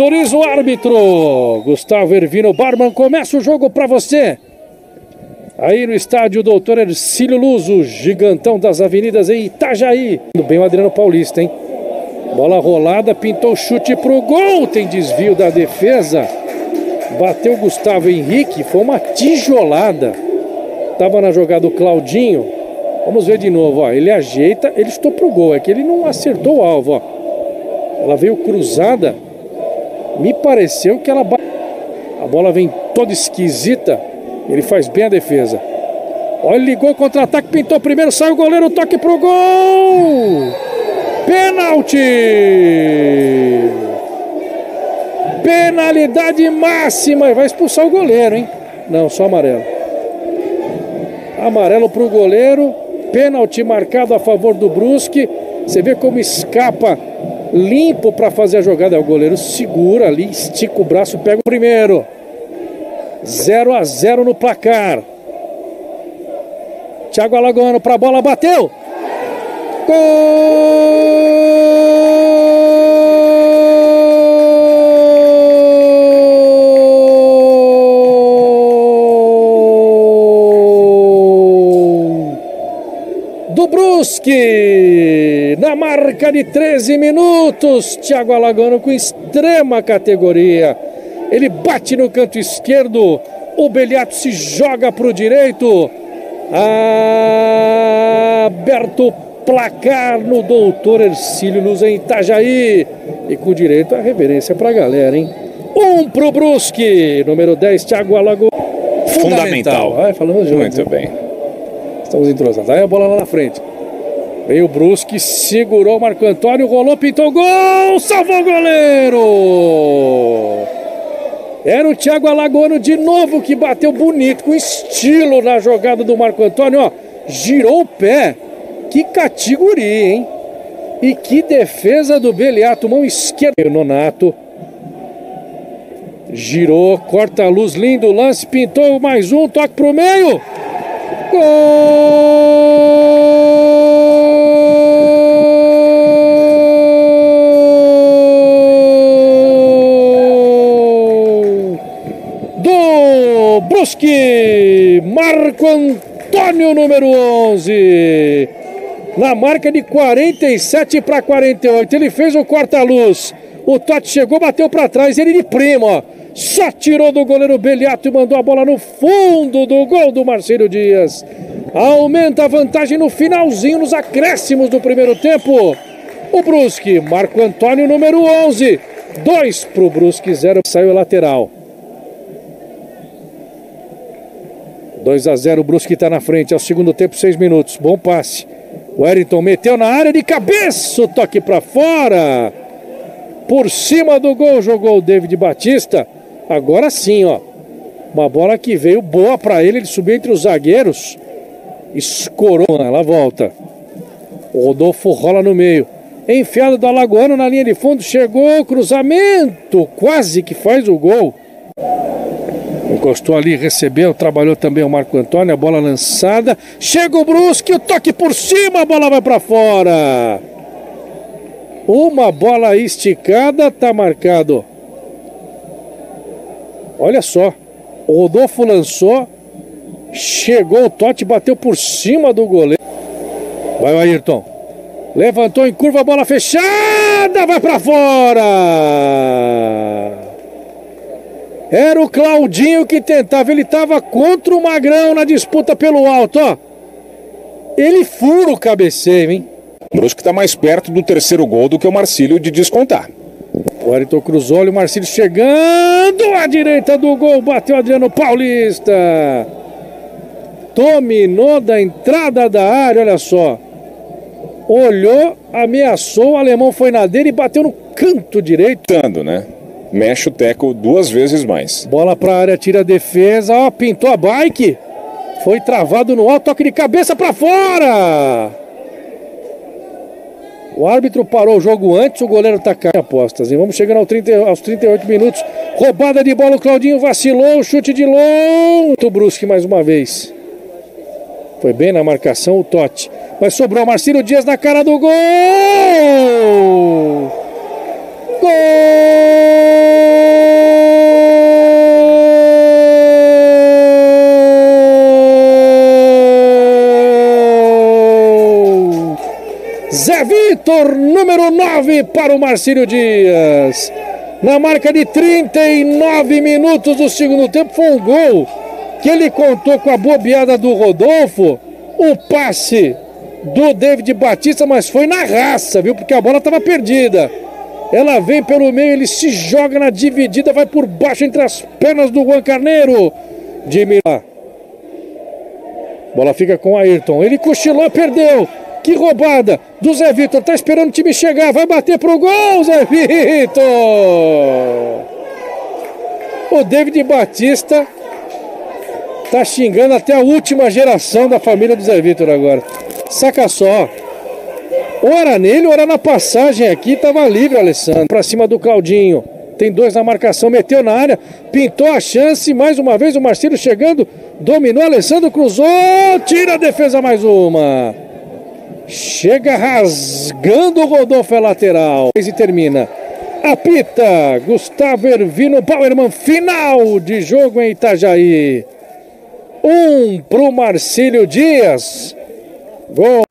Autoriza o árbitro. Gustavo Ervino Barman começa o jogo para você. Aí no estádio Doutor Ercílio Luso, gigantão das avenidas em Itajaí. Tudo bem o Adriano Paulista, hein? Bola rolada, pintou chute pro gol. Tem desvio da defesa. Bateu Gustavo Henrique. Foi uma tijolada. Tava na jogada o Claudinho. Vamos ver de novo, ó. Ele ajeita, ele estou pro gol. É que ele não acertou o alvo, ó. Ela veio cruzada. Me pareceu que ela bateu. A bola vem toda esquisita. Ele faz bem a defesa. Olha, ele ligou, contra-ataque, pintou primeiro, saiu o goleiro, toque pro gol! Pênalti! Penalidade máxima! E vai expulsar o goleiro, hein? Não, só amarelo. Amarelo pro goleiro. Pênalti marcado a favor do Brusque. Você vê como escapa limpo para fazer a jogada. O goleiro segura ali, estica o braço, pega o primeiro. 0-0 no placar. Thiago Alagoano para a bola, bateu. Gol do Brusque na marca de 13 minutos. Thiago Alagoano com extrema categoria. Ele bate no canto esquerdo. O Beliato se joga para o direito. Aberto o placar no Doutor Ercílio Luso em Itajaí. E com direito a reverência para a galera, hein? 1 para o Brusque. Número 10, Thiago Alagoano. Fundamental. Vai falando junto. Muito bem. Estamos entrosados. Aí a bola lá na frente. Veio o Brusque, segurou o Marco Antônio, rolou, pintou o gol. Salvou o goleiro. Era o Thiago Alagoano de novo que bateu bonito, com estilo na jogada do Marco Antônio, ó. Girou o pé. Que categoria, hein? E que defesa do Beliato, mão esquerda. O Nonato girou, corta a luz, lindo lance, pintou mais um, toque pro meio. Gol! Brusque, Marco Antônio, número 11, na marca de 47 para 48, ele fez o corta-luz, o Tote chegou, bateu para trás, ele de primo, ó, só tirou do goleiro Beliato e mandou a bola no fundo do gol do Marcílio Dias. Aumenta a vantagem no finalzinho, nos acréscimos do primeiro tempo, o Brusque, Marco Antônio, número 11, 2 para o Brusque, 0, saiu a lateral. 2-0, o Brusque está na frente, é o segundo tempo, 6 minutos, bom passe. O Ayrton meteu na área de cabeça, o toque para fora. Por cima do gol jogou o David Batista. Agora sim, ó. Uma bola que veio boa para ele, ele subiu entre os zagueiros. Escorou, ela volta. O Rodolfo rola no meio. Enfiada do Alagoano na linha de fundo, chegou, cruzamento, quase que faz o gol. Encostou ali, recebeu, trabalhou também o Marco Antônio, a bola lançada. Chega o Brusque, o toque por cima, a bola vai para fora. Uma bola esticada, tá marcado. Olha só, o Rodolfo lançou, chegou o Tote, bateu por cima do goleiro. Vai o Ayrton, levantou em curva, bola fechada, vai para fora. Era o Claudinho que tentava, ele estava contra o Magrão na disputa pelo alto, ó. Ele fura o cabeceio, hein? O Brusque está mais perto do terceiro gol do que o Marcílio de descontar. O Ayrton cruzou, o Marcílio chegando à direita do gol, bateu Adriano Paulista. Dominou da entrada da área, olha só. Olhou, ameaçou, o alemão foi na dele e bateu no canto direito. Tando, né? Mexe o Teco 2 vezes mais. Bola pra área, tira a defesa. Ó, pintou a bike. Foi travado no alto, toque de cabeça pra fora. O árbitro parou o jogo antes, o goleiro tá caindo. Apostas, hein? Vamos chegando aos 38 minutos. Roubada de bola, o Claudinho vacilou. Chute de longe. O Brusque mais uma vez. Foi bem na marcação o Tote. Mas sobrou o Marcílio Dias na cara do gol. Gol! Vitor, número 9 para o Marcílio Dias. Na marca de 39 minutos do segundo tempo, foi um gol que ele contou com a bobeada do Rodolfo, o passe do David Batista, mas foi na raça, viu? Porque a bola estava perdida. Ela vem pelo meio, ele se joga na dividida, vai por baixo entre as pernas do Juan Carneiro. De Miró. Bola fica com Ayrton. Ele cochilou, perdeu. Que roubada do Zé Vitor. Tá esperando o time chegar. Vai bater pro gol, Zé Vitor. O David Batista tá xingando até a última geração da família do Zé Vitor agora. Saca só. Ora nele, ora na passagem aqui. Tava livre, Alessandro. Pra cima do Claudinho. Tem dois na marcação, meteu na área, pintou a chance, mais uma vez o Marcílio chegando, dominou, Alessandro cruzou, tira a defesa mais uma. Chega rasgando o Rodolfo, é lateral. E termina. Apita, Gustavo Ervino Barman, final de jogo em Itajaí. 1 pro Marcílio Dias. Gol.